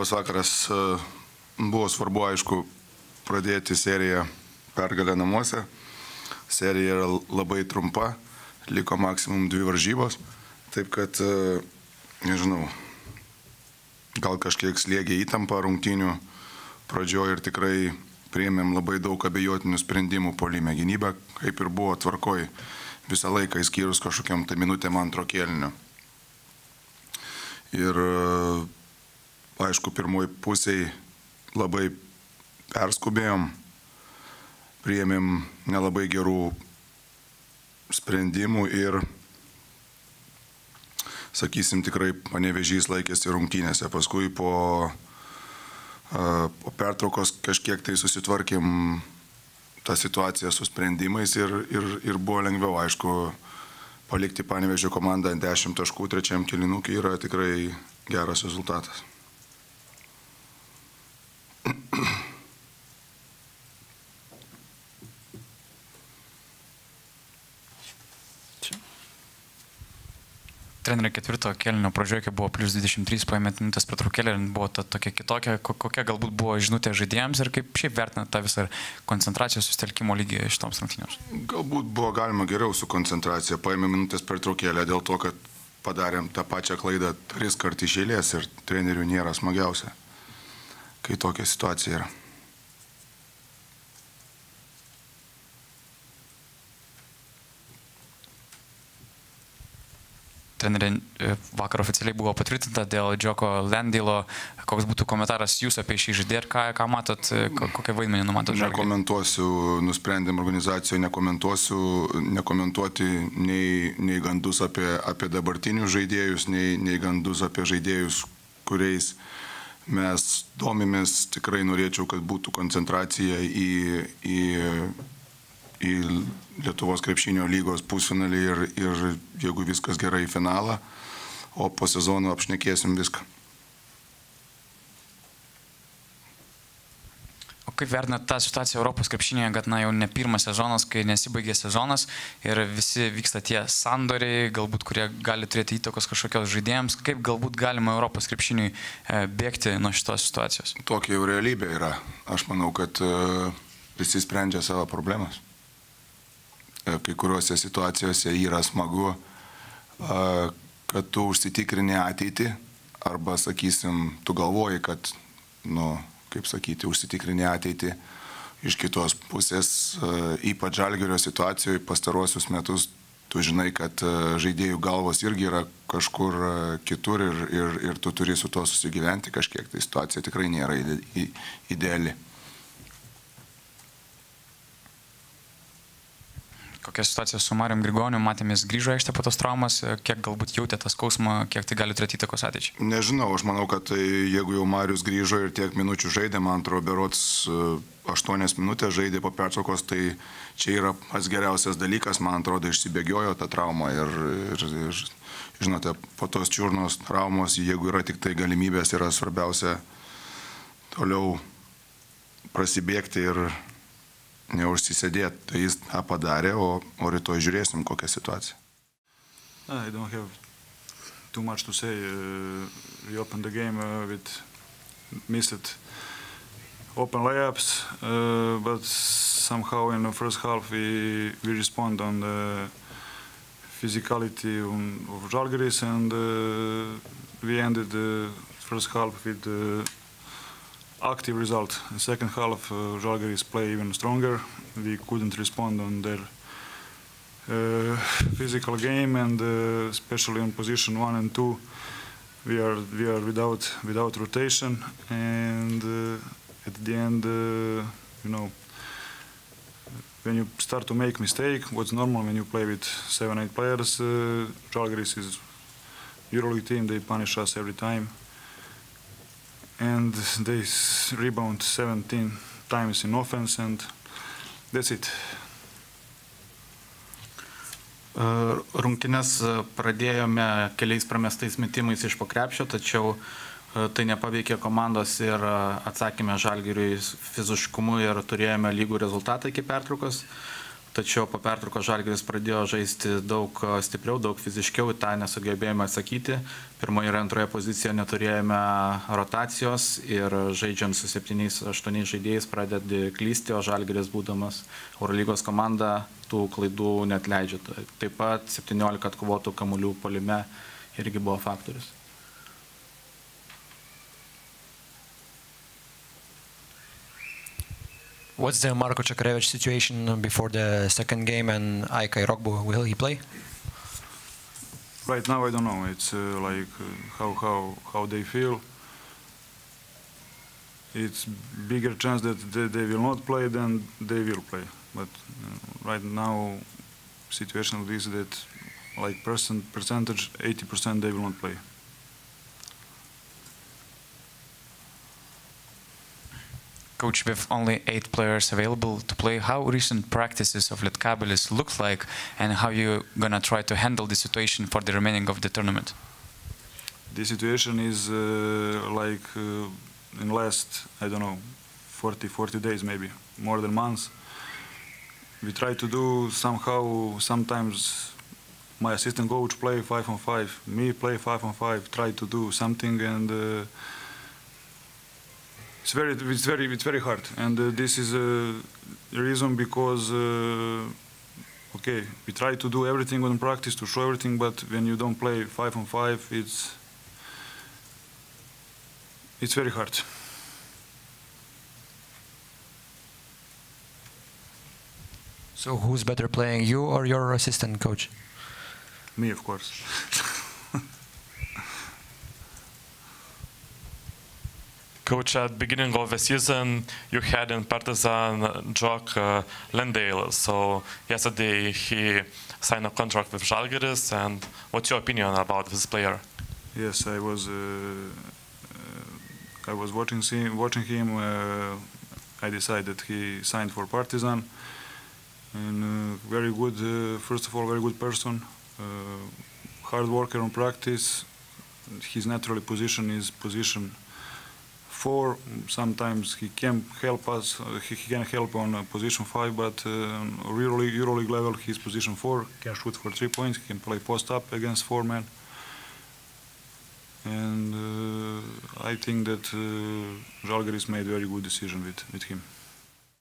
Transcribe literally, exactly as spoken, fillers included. Labas vakaras. Buvo svarbu, aišku, pradėti seriją pergalę namuose. Serija yra labai trumpa, liko maksimum dvi varžybos. Taip kad, nežinau, gal kažkiek slėgė įtampa rungtynių pradžioje ir tikrai priėmėm labai daug abejotinių sprendimų puolime gynybą, kaip ir buvo tvarkoj visą laiką, įskyrus kažkokiam tai minutėm antro kėlinio. Ir, aišku, pirmoji pusėj labai perskubėjom, priėmėm nelabai gerų sprendimų ir, sakysim, tikrai Panevėžys laikėsi rungtynėse. Paskui po, po pertraukos kažkiek tai susitvarkėm tą situaciją su sprendimais ir, ir, ir buvo lengviau, aišku, palikti Panevėžio komandą ant dešimt taškų trečiam kėlinukį yra tikrai geras rezultatas. Trenerio ketvirto kėlinio pradžioje, kai buvo plius dvidešimt trys, paėmėt minutės pertraukėlę, buvo ta tokia kitokia, kokia galbūt buvo žinutė žaidėjams ir kaip šiaip vertinat tą visą koncentracijos susitelkimo lygį šitoms rungtynėms? Galbūt buvo galima geriau su koncentracija, paėmė minutės pertraukėlę dėl to, kad padarėm tą pačią klaidą tris kart iš eilės ir trenerių nėra smagiausia, kai tokia situacija yra. Treneri, vakar oficialiai buvo patvirtinta dėl Džoko Lendeilo. Koks būtų komentaras jūs apie šį žaidėją ir ką, ką matot, kokią vaidmenį numatot Žalgiriui? Nekomentuosiu, nusprendėm organizacijoje, nekomentuosiu, nekomentuoti nei, nei gandus apie, apie dabartinius žaidėjus, nei, nei gandus apie žaidėjus, kuriais mes domimės. Tikrai norėčiau, kad būtų koncentracija į... į į Lietuvos krepšinio lygos pusfinalį ir, ir jeigu viskas gerai į finalą, o po sezono apšnekėsim viską. O kaip vertinat tą situaciją Europos krepšinėje, kad na, jau ne pirmas sezonas, kai nesibaigė sezonas ir visi vyksta tie sandoriai, galbūt kurie gali turėti įtakos kažkokios žaidėjams, kaip galbūt galima Europos krepšiniui bėgti nuo šitos situacijos? Tokia jau realybė yra. Aš manau, kad visi sprendžia savo problemas. Kai kuriuose situacijose yra smagu, kad tu užsitikrini ateitį arba, sakysim, tu galvoji, kad, nu, kaip sakyti, užsitikrini ateitį iš kitos pusės, ypač Žalgirio situacijoje pastaruosius metus, tu žinai, kad žaidėjų galvos irgi yra kažkur kitur ir, ir, ir tu turi su to susigyventi kažkiek, tai situacija tikrai nėra ideali. Kokia situacija su Marijom Grigoniu, matėmės grįžo aikštę po tos traumas, kiek galbūt jautė tas skausmą, kiek tai gali turėti įtakos ateičiai? Nežinau, aš manau, kad jeigu jau Marijus grįžo ir tiek minučių žaidė, man atrodo, berods aštuonias minutės žaidė po pertraukos, tai čia yra pats geriausias dalykas, man atrodo, išsibėgiojo tą traumą ir, ir, ir žinote, po tos čiurnos traumos, jeigu yra tik tai galimybės, yra svarbiausia toliau prasibėgti ir neužsisėdėti. Tai jis tą padarė, o, o rytoj žiūrėsim, kokią situaciją. I don't have too much to say. Uh, we opened the game uh, with missed open layups, uh, but somehow in the first half we, we respond on the physicality on, of Žalgiris and uh, we ended the first half with uh, active result. In the second half, uh, Žalgiris play even stronger. We couldn't respond on their uh, physical game, and uh, especially on position one and two, we are we are without without rotation. And uh, at the end, uh, you know, when you start to make mistake, what's normal when you play with seven, eight players? Uh, Žalgiris is EuroLeague team. They punish us every time. And they rebound seventeen times in offense, and that's it. Rungtynes pradėjome keliais pramestais metimais iš po krepšio, tačiau tai nepaveikė komandos ir atsakėme Žalgiriui fiziškumu ir turėjome lygų rezultatą iki pertraukos. Tačiau po pertraukos Žalgiris pradėjo žaisti daug stipriau, daug fiziškiau, į tą nesugebėjome atsakyti. Pirmoje ir antroje pozicijoje neturėjome rotacijos ir žaidžiant su septyniais aštuoniais žaidėjais pradedi klysti, o Žalgiris būdamas Eurolygos komanda tų klaidų neatleidžia. Taip pat septyniolika atkovotų kamuolių puolime irgi buvo faktorius. What's the Marko Čakarević situation before the second game, and Aikai Rogbo, will he play? Right now, I don't know. It's uh, like uh, how how how they feel. It's bigger chance that they, they will not play than they will play. But uh, right now, situation is that like percent percentage, eighty percent they will not play. Coach, with only eight players available to play, how recent practices of Lietkabelis look like, and how you gonna try to handle the situation for the remaining of the tournament? The situation is uh, like uh, in last, I don't know, forty, forty days maybe, more than months. We try to do somehow, sometimes my assistant coach play five on five, me play five on five, try to do something, and uh, It's very, it's very, it's very hard, and uh, this is a uh, reason because uh, okay, we try to do everything on practice to show everything, but when you don't play five on five, it's it's very hard. So, who's better playing, you or your assistant coach? Me, of course. Coach, at the beginning of the season, you had in Partizan Džoko uh, Lendeilo. So yesterday he signed a contract with Žalgiris. And what's your opinion about this player? Yes, I was uh, uh, I was watching watching him. Uh, I decided he signed for Partizan. And uh, very good, uh, first of all, very good person, uh, hard worker on practice. His natural position is position. Four. Sometimes he can help us. Uh, he, he can help on uh, position five, but uh, really EuroLeague level, he's position four. Can shoot for three points. He can play post up against four men. And uh, I think that uh, Žalgiris made a very good decision with with him.